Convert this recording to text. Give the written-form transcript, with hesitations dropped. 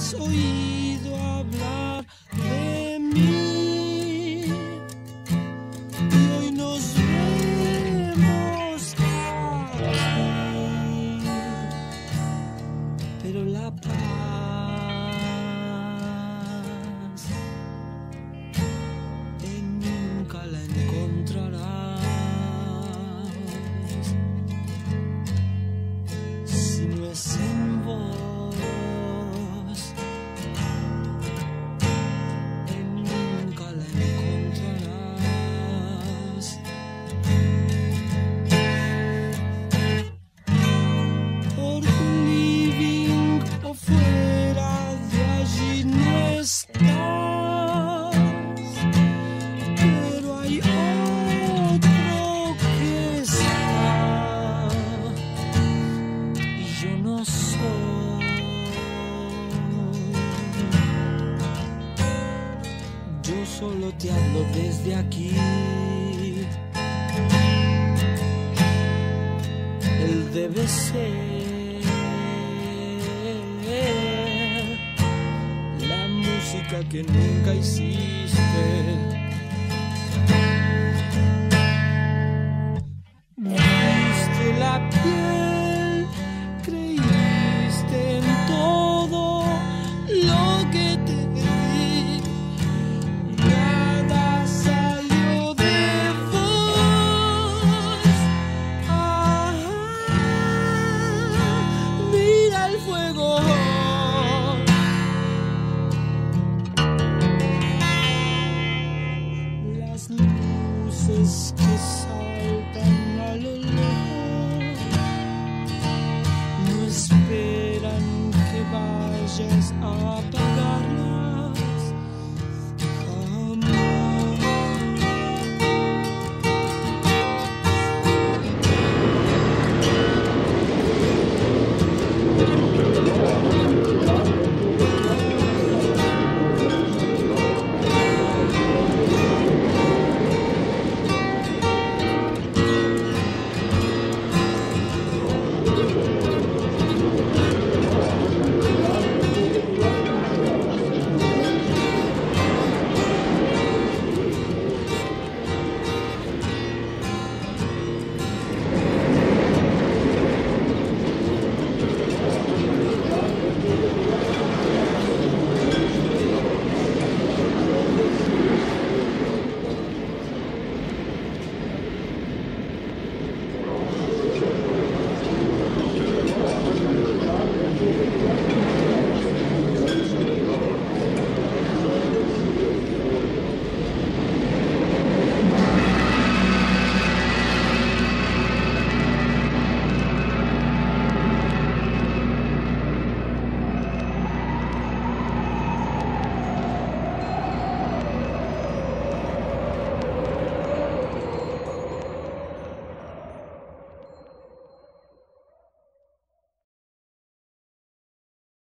has oído hablar de mí, y hoy nos vemos aquí. Pero la paz nunca la encontrarás si no es en vos. Yo solo te hablo desde aquí. Él debe ser la música que nunca hiciste. Viste la piel, creíste en todo lo que te luces que saltan a lo lejos no esperan que vayas a parar.